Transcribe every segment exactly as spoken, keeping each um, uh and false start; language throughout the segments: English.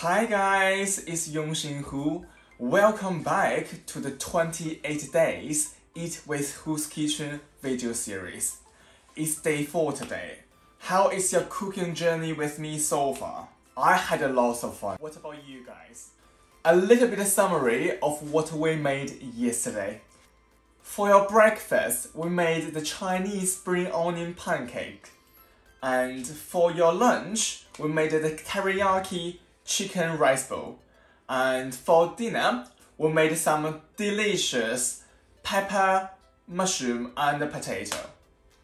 Hi guys, it's Yongxin Hu. Welcome back to the twenty-eight Days Eat with Hu's Kitchen video series. It's day four today. How is your cooking journey with me so far? I had a lot of fun. What about you guys? A little bit of summary of what we made yesterday. For your breakfast, we made the Chinese spring onion pancake. And for your lunch, we made the kariyaki chicken rice bowl. And for dinner, we made some delicious pepper, mushroom and potato.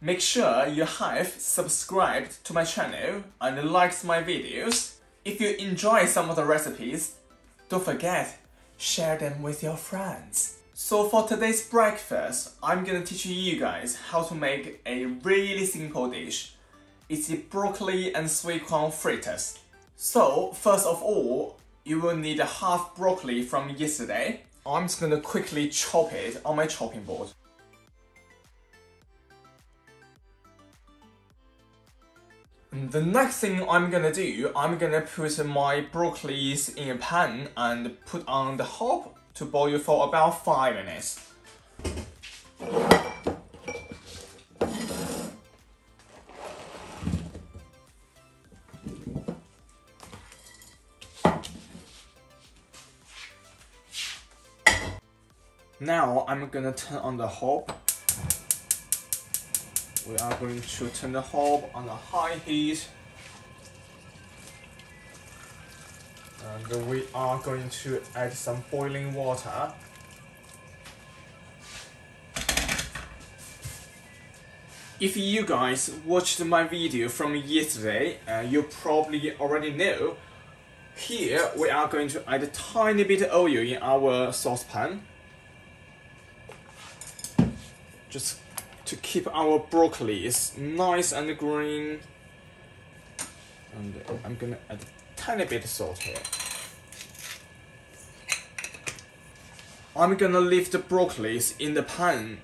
Make sure you have subscribed to my channel and liked my videos. If you enjoy some of the recipes, don't forget, share them with your friends. So for today's breakfast, I'm gonna teach you guys how to make a really simple dish. It's the broccoli and sweet corn fritters. So first of all, you will need a half broccoli from yesterday. I'm just gonna quickly chop it on my chopping board. And the next thing I'm gonna do, I'm gonna put my broccolis in a pan and put on the hob to boil for about five minutes. Now I'm gonna turn on the hob. We are going to turn the hob on a high heat. And we are going to add some boiling water. If you guys watched my video from yesterday, uh, you probably already know, here we are going to add a tiny bit of oil in our saucepan, just to keep our broccoli nice and green. And I'm gonna add a tiny bit of salt here. I'm gonna leave the broccoli in the pan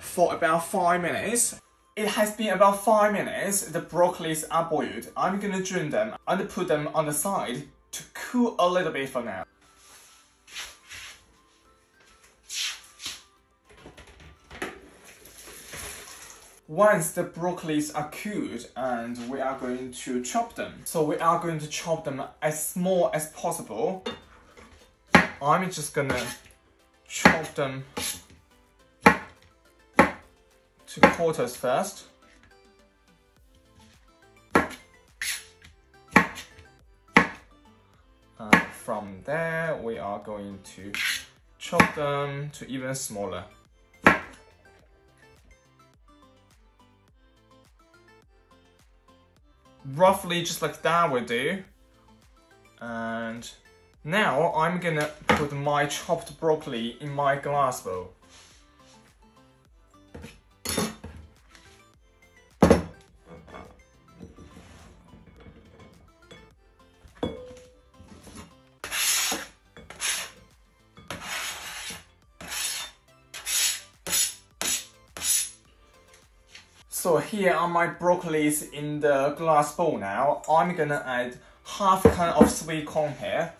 for about five minutes. It has been about five minutes, the broccoli are boiled. I'm gonna drain them and put them on the side to cool a little bit for now. Once the broccolis are cooled, and we are going to chop them. So we are going to chop them as small as possible. I'm just gonna chop them to quarters first. And from there, we are going to chop them to even smaller. Roughly just like that will do. And now I'm gonna put my chopped broccoli in my glass bowl. So here are my broccolis in the glass bowl now. I'm gonna add half a can of sweet corn here.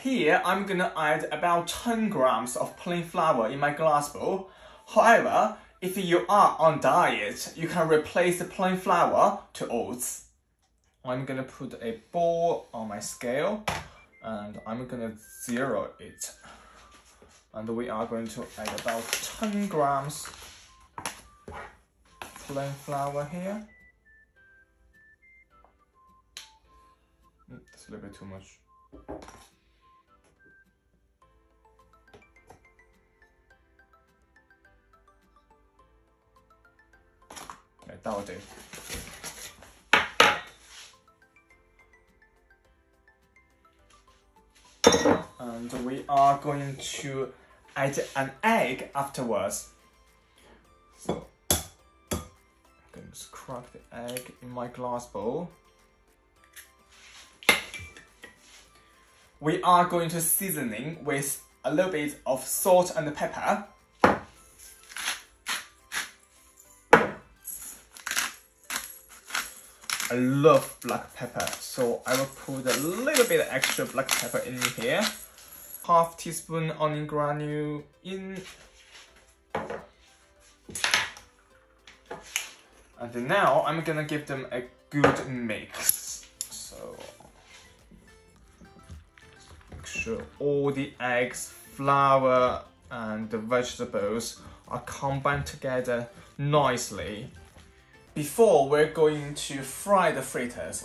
Here I'm gonna add about ten grams of plain flour in my glass bowl. However, if you are on diet, you can replace the plain flour to oats. I'm gonna put a ball on my scale and I'm gonna zero it. And we are going to add about ten grams plain flour here. That's a little bit too much. That'll do. And we are going to add an egg afterwards. So I'm going to crack the egg in my glass bowl. we are going to seasoning with a little bit of salt and pepper. I love black pepper, so I will put a little bit of extra black pepper in here. Half teaspoon onion granule in. And then now I'm gonna give them a good mix. So make sure all the eggs, flour and the vegetables are combined together nicely. Before we're going to fry the fritters,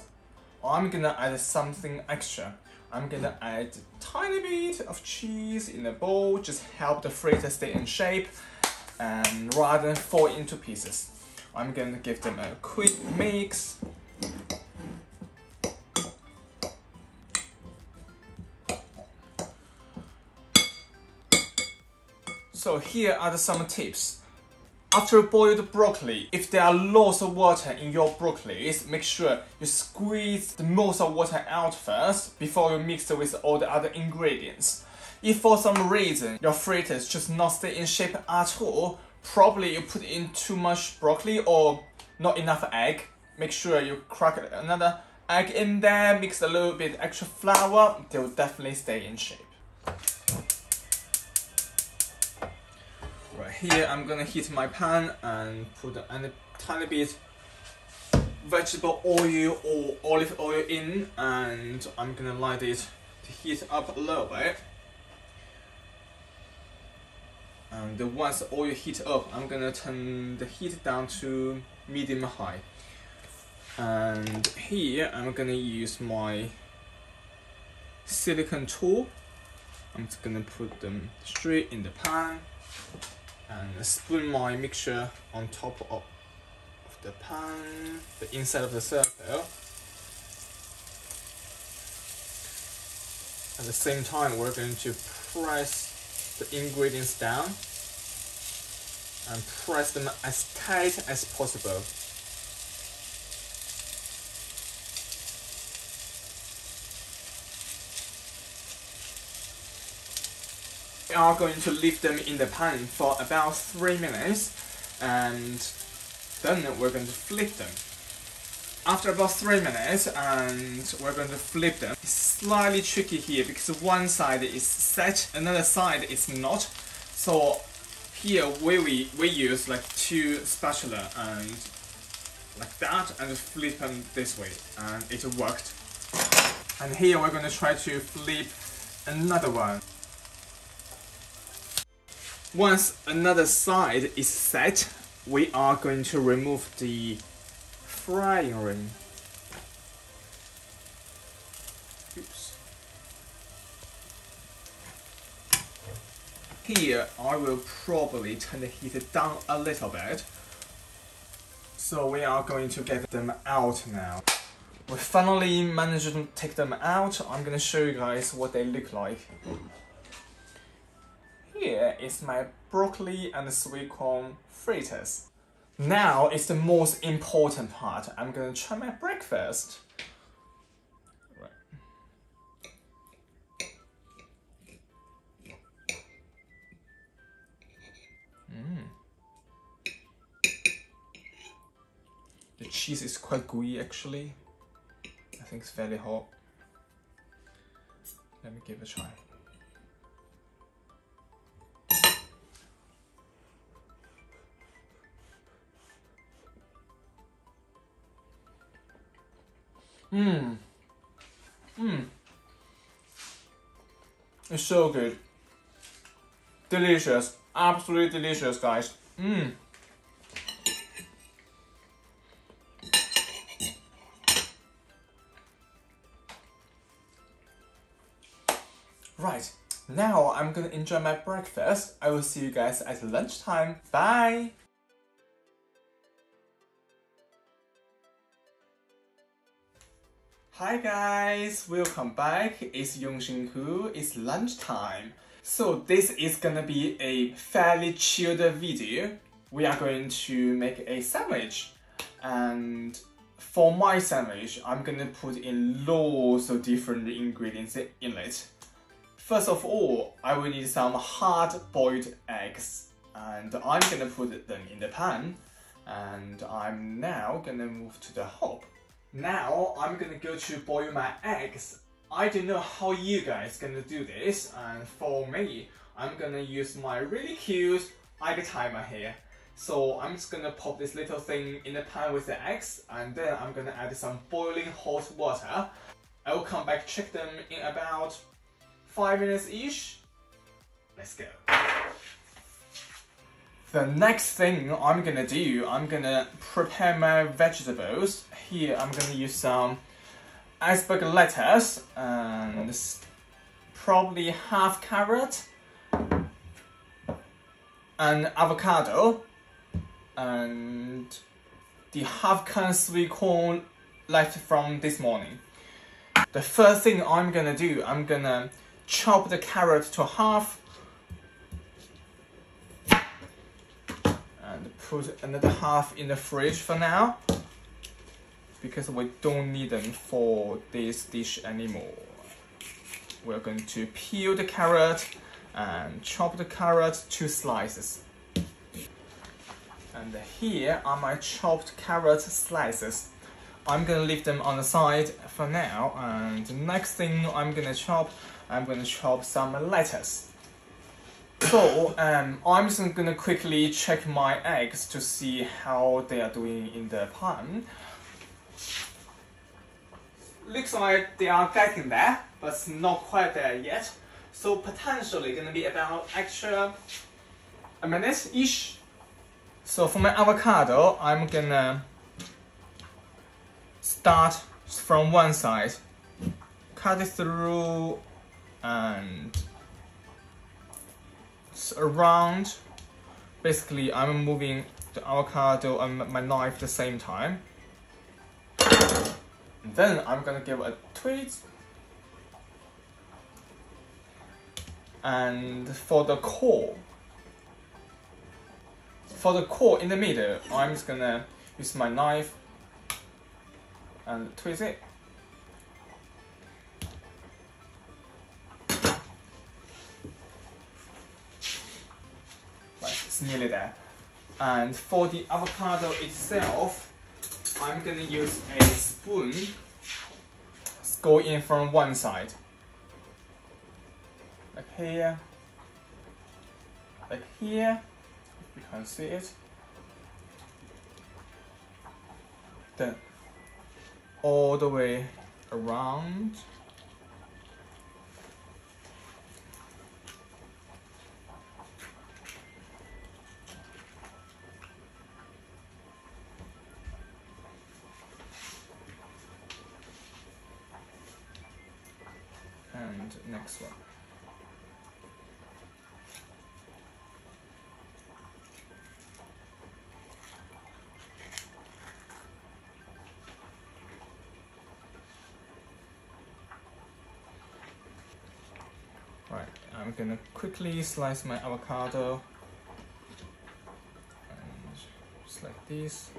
I'm gonna add something extra. I'm gonna add a tiny bit of cheese in a bowl, just help the fritters stay in shape and rather than fall into pieces. I'm gonna give them a quick mix. So here are some tips. After boiled broccoli, if there are lots of water in your broccoli, make sure you squeeze the most of water out first before you mix it with all the other ingredients. If for some reason your fritters just not stay in shape at all, probably you put in too much broccoli or not enough egg. Make sure you crack another egg in there, mix a little bit extra flour, they will definitely stay in shape. Right here, I'm gonna heat my pan and put a tiny bit vegetable oil or olive oil in, and I'm gonna light it to heat up a little bit. And once the oil heats up, I'm gonna turn the heat down to medium high. And here, I'm gonna use my silicone tool. I'm just gonna put them straight in the pan. And spoon my mixture on top of the pan, the inside of the circle. At the same time, we're going to press the ingredients down and press them as tight as possible. We are going to leave them in the pan for about three minutes and then we're going to flip them. After about three minutes and we're going to flip them. It's slightly tricky here because one side is set, another side is not. So here we, we, we use like two spatula and like that and flip them this way and it worked. And here we're going to try to flip another one. Once another side is set, we are going to remove the frying ring. Oops. Here, I will probably turn the heat down a little bit. So we are going to get them out now. We finally managed to take them out. I'm going to show you guys what they look like. Here is my broccoli and sweet corn fritters. Now is the most important part. I'm gonna try my breakfast. Right. Mm. The cheese is quite gooey actually. I think it's fairly hot. Let me give it a try. Mmm. Mmm. It's so good. Delicious. Absolutely delicious, guys. Mmm. Right. Now I'm gonna enjoy my breakfast. I will see you guys at lunchtime. Bye. Hi guys, welcome back. It's Yongxin Hu. It's lunchtime. So this is gonna be a fairly chilled video. We are going to make a sandwich and for my sandwich, I'm gonna put in lots of different ingredients in it. First of all, I will need some hard-boiled eggs, and I'm gonna put them in the pan, and I'm now gonna move to the hob. Now I'm gonna go to boil my eggs. I don't know how you guys gonna do this, and for me, I'm gonna use my really cute egg timer here. So I'm just gonna pop this little thing in the pan with the eggs, and then I'm gonna add some boiling hot water. I will come back, check them in about five minutes each. Let's go. The next thing I'm gonna do, I'm gonna prepare my vegetables. Here I'm gonna use some iceberg lettuce and probably half carrot, an avocado, and the half can sweet corn left from this morning. The first thing I'm gonna do, I'm gonna chop the carrot to half and put another half in the fridge for now, because we don't need them for this dish anymore. We're going to peel the carrot and chop the carrot to slices. And here are my chopped carrot slices. I'm gonna leave them on the side for now, and the next thing I'm gonna chop, I'm gonna chop some lettuce. So um, I'm just gonna quickly check my eggs to see how they are doing in the pan. Looks like they are getting there, but not quite there yet. So potentially gonna be about extra a minute-ish. So for my avocado, I'm gonna start from one side, cut it through and around. Basically, I'm moving the avocado and my knife at the same time. And then I'm gonna give it a twist. And for the core, for the core in the middle, I'm just gonna use my knife and twist it. Right, it's nearly there. And for the avocado itself, I'm gonna use a spoon. Let's go in from one side. Like here, like here, if you can see it. Then all the way around. And next one. Right, I'm gonna quickly slice my avocado, and just like this.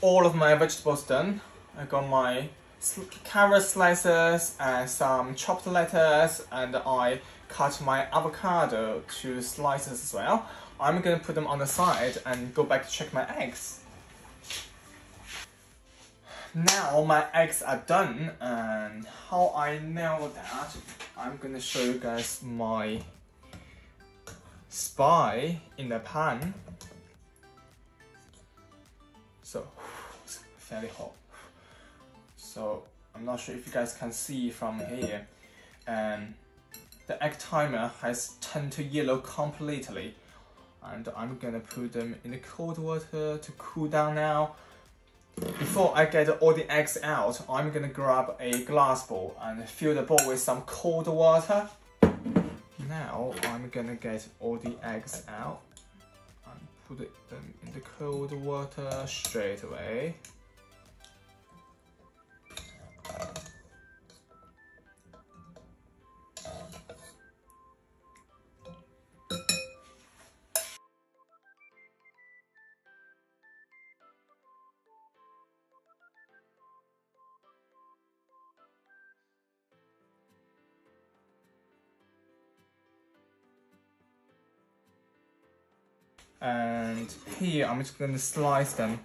All of my vegetables done. I got my carrot slices and some chopped lettuce, and I cut my avocado to slices as well. I'm gonna put them on the side and go back to check my eggs. Now my eggs are done, and how I know that, I'm gonna show you guys my spy in the pan. So it's fairly hot. So I'm not sure if you guys can see from here. Um, the egg timer has turned to yellow completely, and I'm gonna put them in the cold water to cool down now. Before I get all the eggs out, I'm gonna grab a glass bowl and fill the bowl with some cold water. Now I'm gonna get all the eggs out and put them in the cold water straight away. And here I'm just going to slice them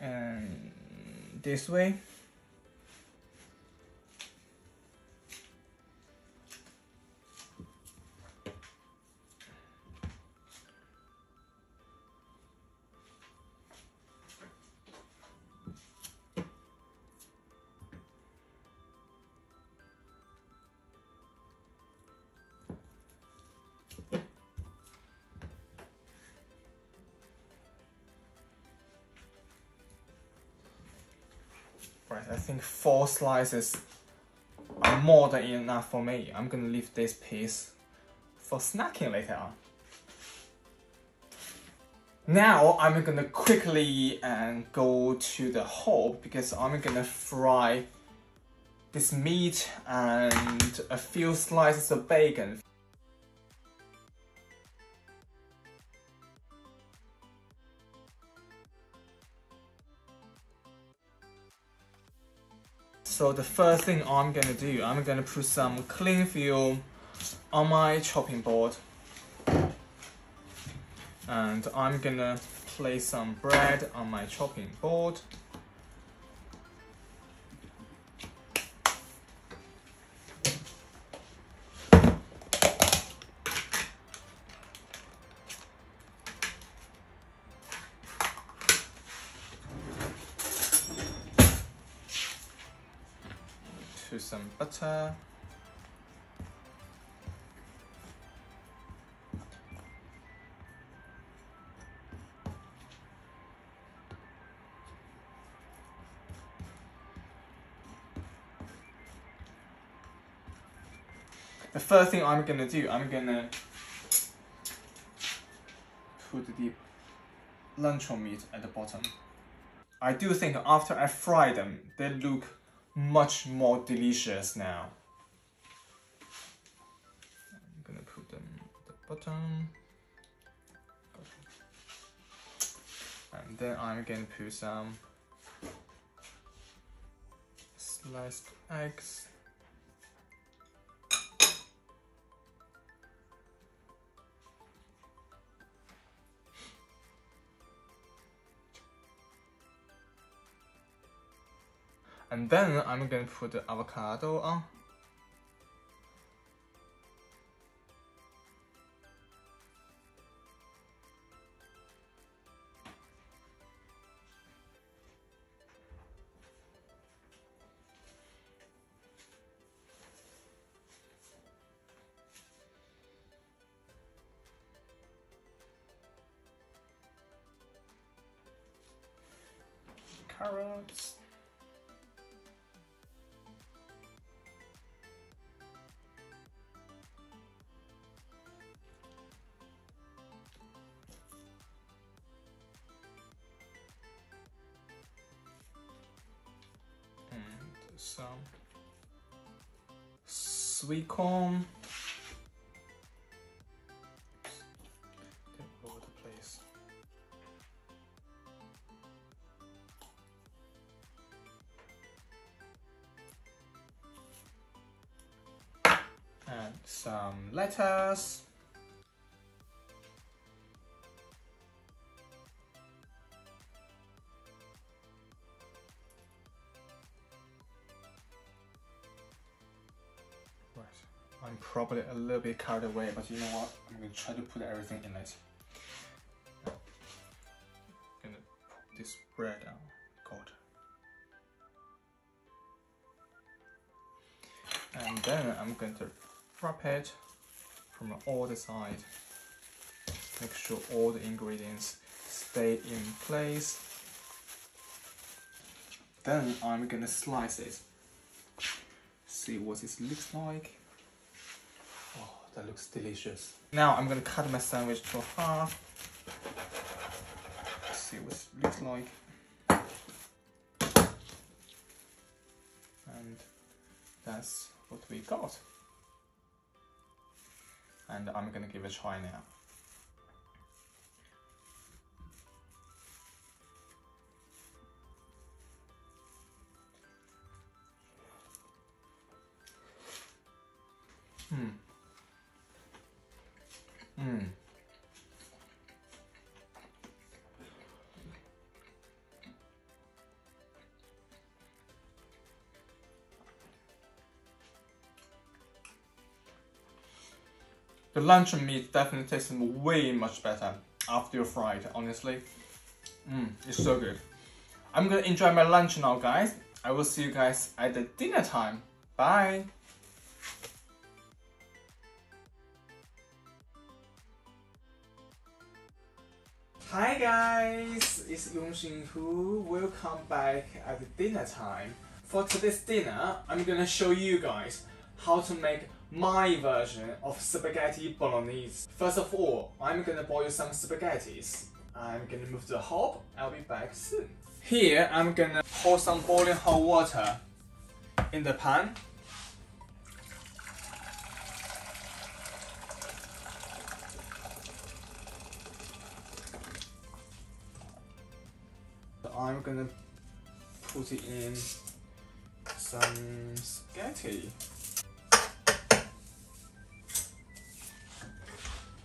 and this way. Right, I think four slices are more than enough for me. I'm gonna leave this piece for snacking later on. Now I'm gonna quickly and um, go to the hob because I'm gonna fry this meat and a few slices of bacon. So the first thing I'm gonna do, I'm gonna put some cling film on my chopping board. And I'm gonna place some bread on my chopping board. Some butter, the first thing I'm gonna do, I'm gonna put the luncheon meat at the bottom. I do think after I fry them, they look much more delicious now. I'm gonna put them at the bottom. And then I'm gonna put some sliced eggs. And then I'm going to put the avocado on. Carrots. Some sweet corn all over the place. And some lettuce. I'm probably a little bit carried away, but you know what? I'm gonna try to put everything in it. I'm gonna put this bread out. God. And then I'm going to wrap it from all the sides. Make sure all the ingredients stay in place. Then I'm gonna slice it. See what it looks like. Oh, that looks delicious. Now I'm gonna cut my sandwich to half. See what it looks like. And that's what we got. And I'm gonna give it a try now. Hmm. Hmm. The luncheon meat definitely tastes way much better after you fry it, honestly. Mm, it's so good. I'm gonna enjoy my lunch now, guys. I will see you guys at the dinner time. Bye! Hi guys, it's Yongxin Hu. Welcome back at the dinner time. For today's dinner, I'm gonna show you guys how to make my version of spaghetti bolognese. First of all, I'm gonna boil some spaghettis. I'm gonna move to the hob. I'll be back soon. Here, I'm gonna pour some boiling hot water in the pan. I'm gonna put it in some spaghetti.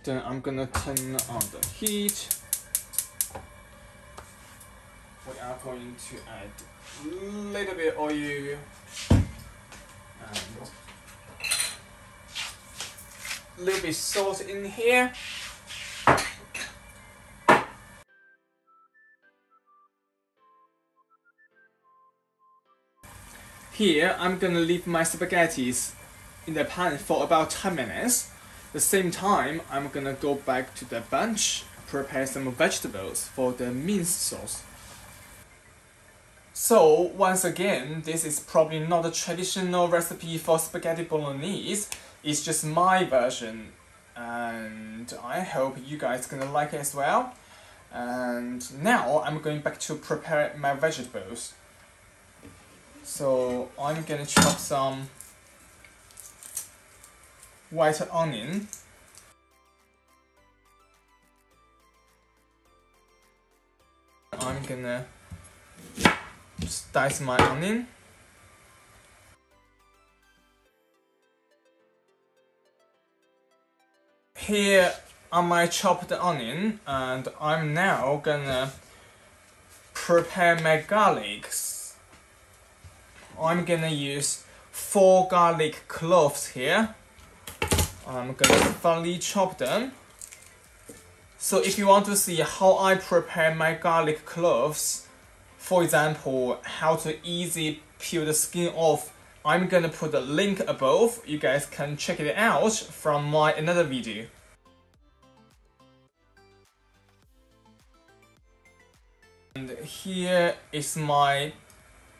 Then I'm gonna turn on the heat. We are going to add a little bit of oil and a little bit of salt in here. Here, I'm gonna leave my spaghettis in the pan for about ten minutes. At the same time, I'm gonna go back to the bench, prepare some vegetables for the minced sauce. So, once again, this is probably not a traditional recipe for spaghetti bolognese. It's just my version. And I hope you guys gonna like it as well. And now, I'm going back to prepare my vegetables. So I'm gonna chop some white onion. I'm gonna dice my onion. Here are my chopped onion, and I'm now gonna prepare my garlics. I'm gonna use four garlic cloves here. I'm gonna finely chop them. So if you want to see how I prepare my garlic cloves, for example, how to easily peel the skin off, I'm gonna put a link above. You guys can check it out from my another video. And here is my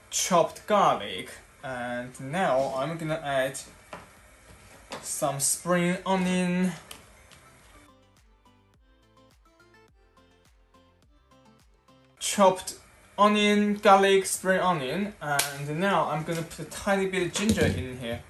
chopped garlic, and now I'm gonna add some spring onion. Chopped onion, garlic, spring onion, and now I'm gonna put a tiny bit of ginger in here.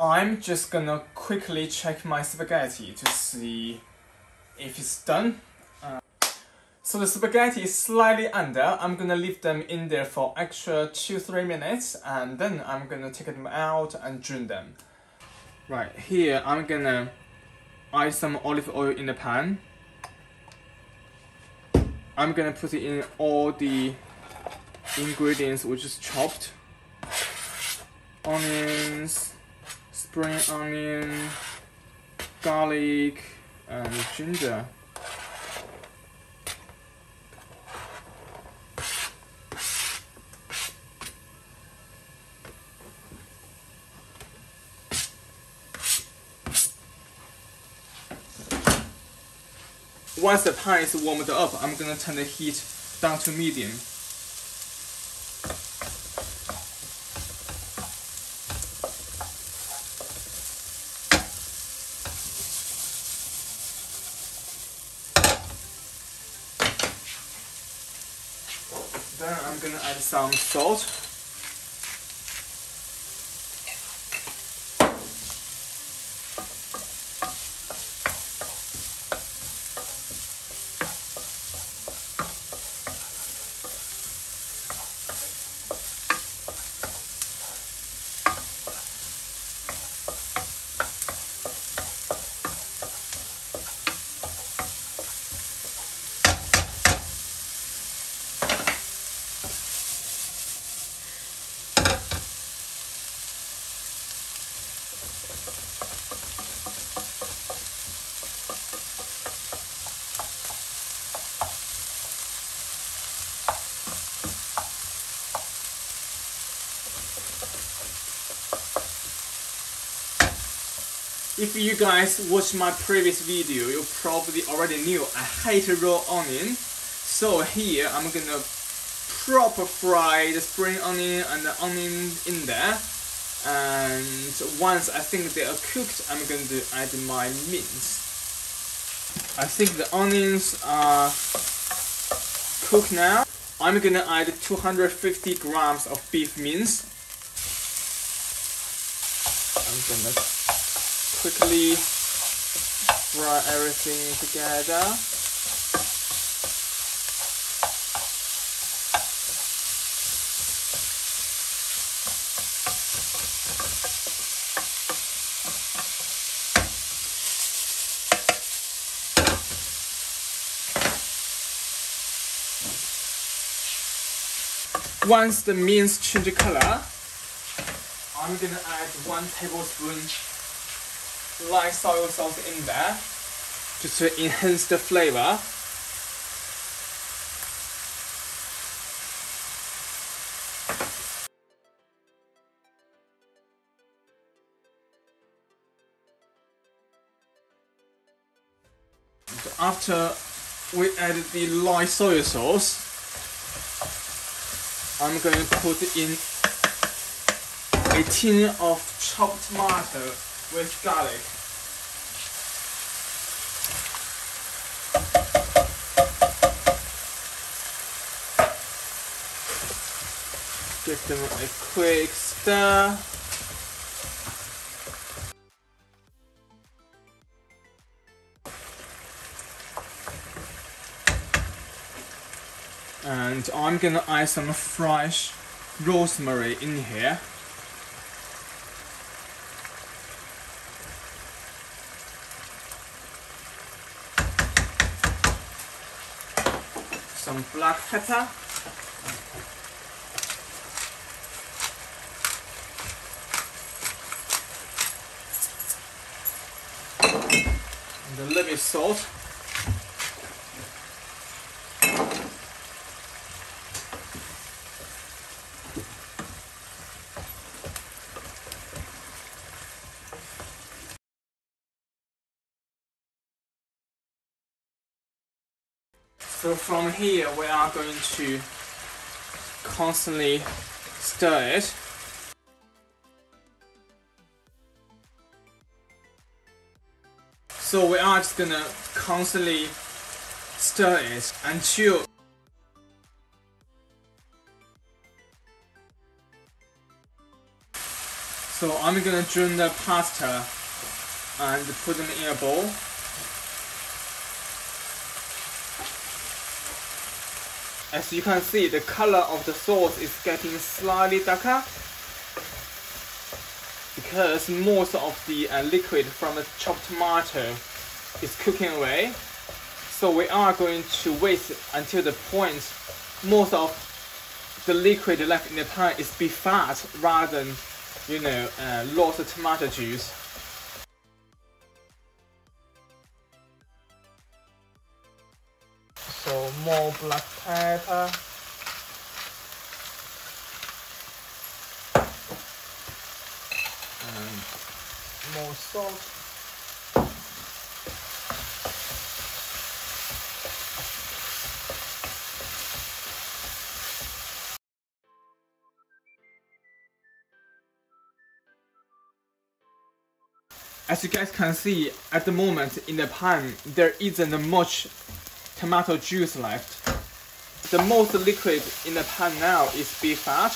I'm just gonna quickly check my spaghetti to see if it's done. Uh, so the spaghetti is slightly under. I'm gonna leave them in there for extra two to three minutes, and then I'm gonna take them out and drain them. Right, here I'm gonna add some olive oil in the pan. I'm gonna put it in all the ingredients which is chopped. Onions, spring onion, garlic, and ginger. Once the pan is warmed up, I'm going to turn the heat down to medium. Then I'm going to add some salt. If you guys watched my previous video, you probably already knew I hate raw onion. So here I'm gonna proper fry the spring onion and the onion in there. And once I think they are cooked, I'm going to add my mince. I think the onions are cooked now. I'm gonna add two hundred fifty grams of beef mince. I'm gonna quickly fry everything together. Once the mince changes color, I'm gonna add one tablespoon light soy sauce in there just to enhance the flavor. So after we add the light soy sauce, I'm going to put in a tin of chopped tomato with garlic. Give them a quick stir. And I'm gonna add some fresh rosemary in here. Some black pepper. And a little bit of salt. So from here we are going to constantly stir it. So we are just gonna constantly stir it until So I'm gonna drain the pasta and put them in a bowl. As you can see, the color of the sauce is getting slightly darker because most of the uh, liquid from the chopped tomato is cooking away. So we are going to wait until the point most of the liquid left in the pan is beef fat rather than, you know, uh, lost tomato juice. So more black pepper. And more salt. As you guys can see, at the moment in the pan, there isn't much tomato juice left. The most liquid in the pan now is beef fat,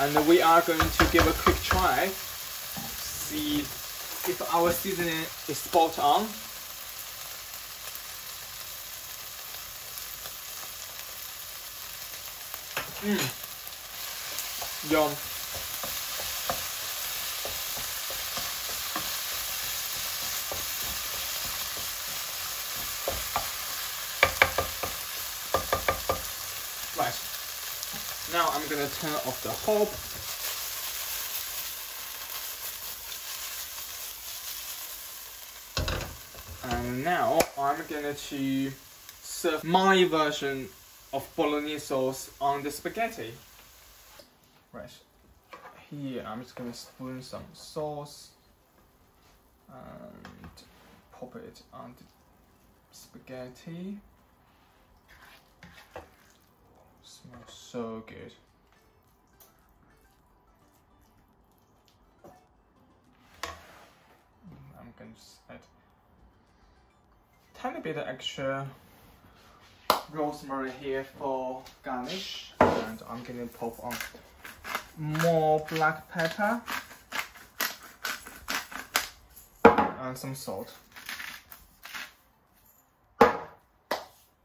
and we are going to give a quick try, see if our seasoning is spot on. Mmm, yum. Now I'm going to turn off the hob. And now I'm going to serve my version of bolognese sauce on the spaghetti. Right, here I'm just going to spoon some sauce and pop it on the spaghetti. Smells so good. I'm going to just add a tiny bit of extra rosemary here for garnish, and I'm going to pop on more black pepper and some salt.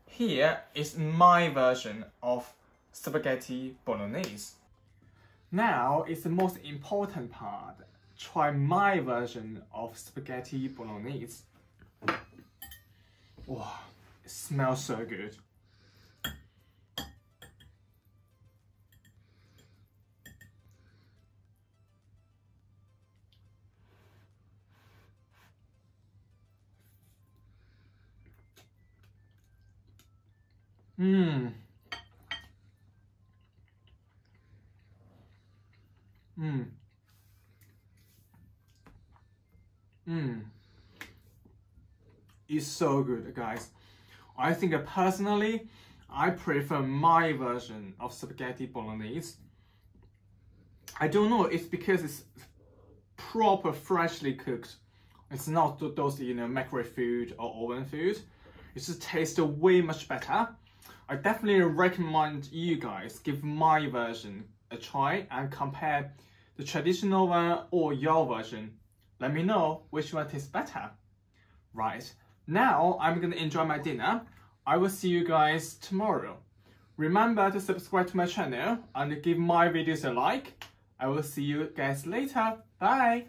Here is my version of spaghetti bolognese. Now is the most important part. Try my version of spaghetti bolognese. Wow, it smells so good. Mmm. Mmm. Mmm. It's so good, guys. I think personally, I prefer my version of spaghetti bolognese. I don't know, it's because it's proper freshly cooked. It's not those, you know, microwave food or oven food. It just tastes way much better. I definitely recommend you guys give my version a try and compare the traditional one or your version. Let me know which one tastes better. Right, now I'm gonna enjoy my dinner. I will see you guys tomorrow. Remember to subscribe to my channel and give my videos a like. I will see you guys later. Bye!